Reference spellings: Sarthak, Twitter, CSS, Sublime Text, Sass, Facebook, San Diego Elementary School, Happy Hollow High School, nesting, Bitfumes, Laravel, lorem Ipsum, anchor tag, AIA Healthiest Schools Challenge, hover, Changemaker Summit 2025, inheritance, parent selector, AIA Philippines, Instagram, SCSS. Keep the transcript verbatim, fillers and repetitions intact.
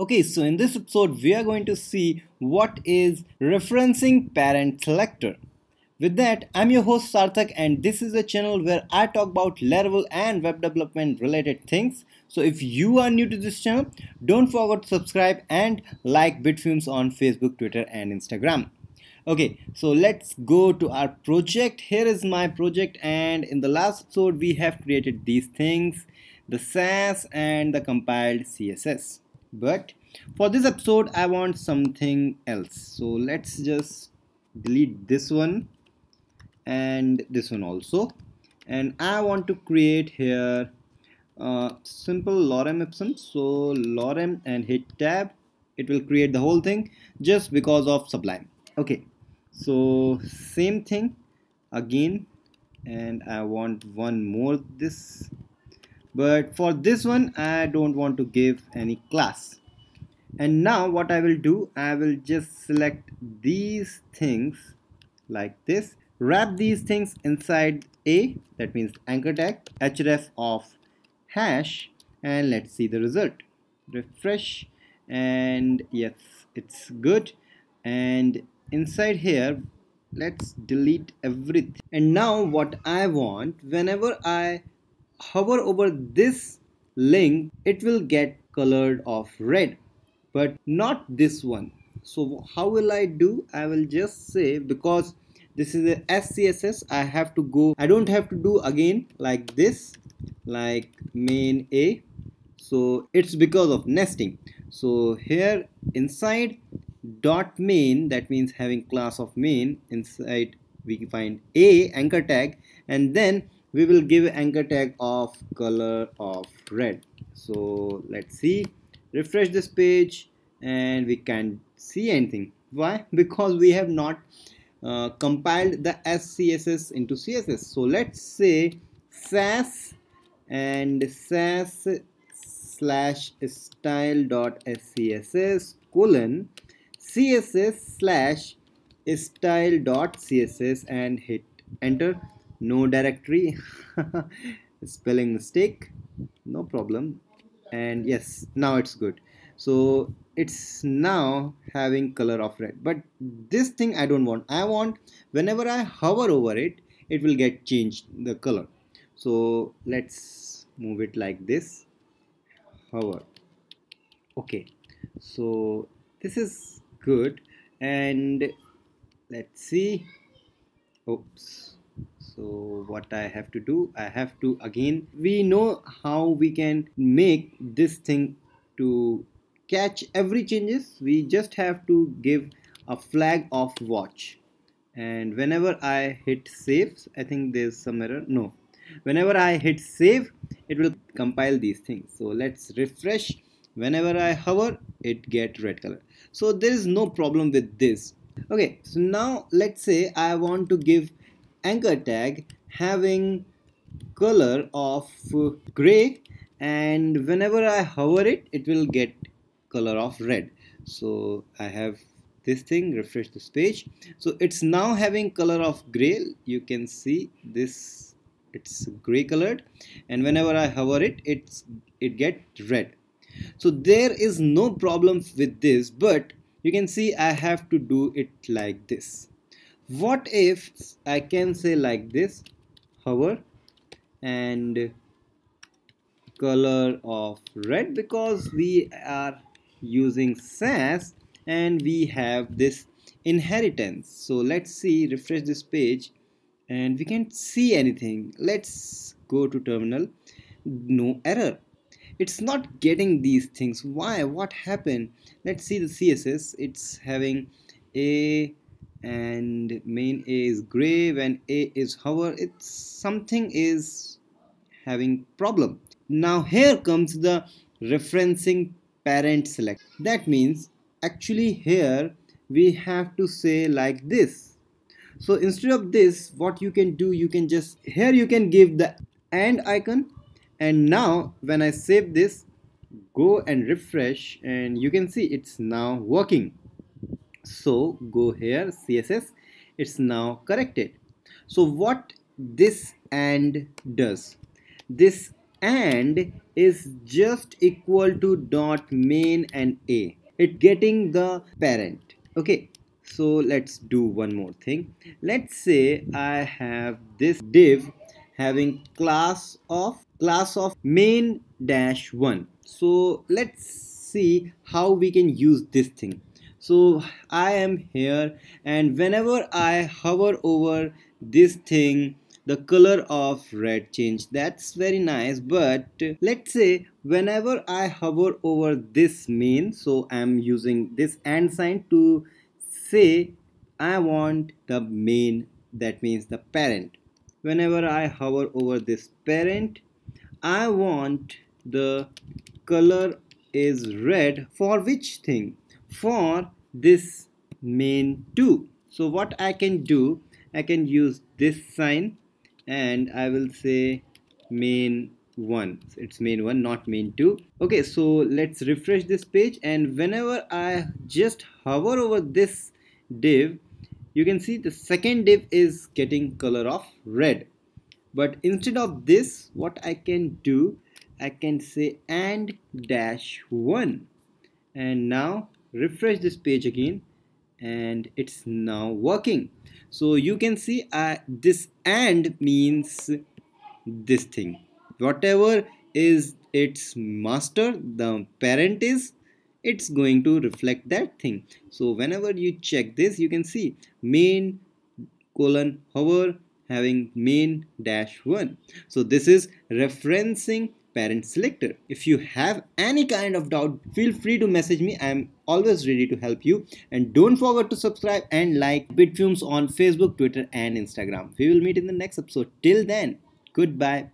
Okay, so in this episode, we are going to see what is referencing parent selector. With that, I'm your host Sarthak, and this is a channel where I talk about Laravel and web development related things. So if you are new to this channel, don't forget to subscribe and like Bitfumes on Facebook, Twitter and Instagram. Okay, so let's go to our project. Here is my project, and in the last episode we have created these things, the Sass and the compiled C S S. But for this episode I want something else, so let's just delete this one and this one also, and I want to create here uh, simple lorem Ipsum. So lorem and hit tab, it will create the whole thing just because of Sublime. Okay, so same thing again, and I want one more this. But for this one, I don't want to give any class. And now what I will do, I will just select these things like this, wrap these things inside A, that means anchor tag, href of hash, and let's see the result. Refresh, and yes, it's good. And inside here, let's delete everything. And now what I want, whenever I hover over this link, it will get colored of red, but not this one. So how will I do? I will just say, because this is a S C S S, I have to go, I don't have to do again like this, like main A. So it's because of nesting. So here inside dot main, that means having class of main, inside we find A anchor tag, and then we will give anchor tag of color of red. So let's see, refresh this page, and we can't see anything. Why? Because we have not uh, compiled the S C S S into C S S. So let's say sass and sass slash style dot S C S S colon C S S slash style dot C S S and hit enter. No directory spelling mistake, no problem, and yes, now it's good. So it's now having color of red, but this thing I don't want. I want whenever I hover over it, it will get changed the color. So let's move it like this, hover. Okay, so this is good, and let's see, oops. So what I have to do, I have to again, we know how we can make this thing to catch every changes. We just have to give a flag of watch, and whenever I hit save, I think there's some error. No, whenever I hit save, it will compile these things. So let's refresh. Whenever I hover, it gets red color. So there is no problem with this. Okay, so now let's say I want to give anchor tag having color of gray, and whenever I hover it, it will get color of red. So I have this thing, refresh this page, so it's now having color of gray. You can see this, it's gray colored, and whenever I hover it, it's it gets red. So there is no problem with this, but you can see I have to do it like this. What if I can say like this, hover and color of red, because we are using Sass and we have this inheritance. So let's see, refresh this page, and we can't see anything. Let's go to terminal. No error, it's not getting these things. Why? What happened? Let's see the C S S, it's having a and main A is gray. When A is hover, it's something is having problem. Now here comes the referencing parent select. That means actually here we have to say like this. So instead of this, what you can do, you can just here you can give the and icon, and now when I save this, go and refresh, and you can see it's now working. So go here, C S S, it's now corrected. So what this and does, this and is just equal to dot main and a. It getting the parent. Okay, so let's do one more thing. Let's say I have this div having class of class of main dash one. So let's see how we can use this thing. So I am here, and whenever I hover over this thing, the color of red change. That's very nice, but let's say whenever I hover over this main, so I'm using this and sign to say I want the main, that means the parent. Whenever I hover over this parent, I want the color is red for which thing? For this main too. So what I can do, I can use this sign and I will say main one. It's main one, not main two. Okay, so let's refresh this page, and whenever I just hover over this div, you can see the second div is getting color of red. But instead of this, what I can do, I can say and dash one, and now refresh this page again, and it's now working. So you can see uh, this and means this thing, whatever is its master, the parent is, it's going to reflect that thing. So whenever you check this, you can see main colon hover having main dash one. So this is referencing parent selector. If you have any kind of doubt, feel free to message me. I'm always ready to help you, and don't forget to subscribe and like Bitfumes on Facebook, Twitter and Instagram. We will meet in the next episode. Till then, goodbye.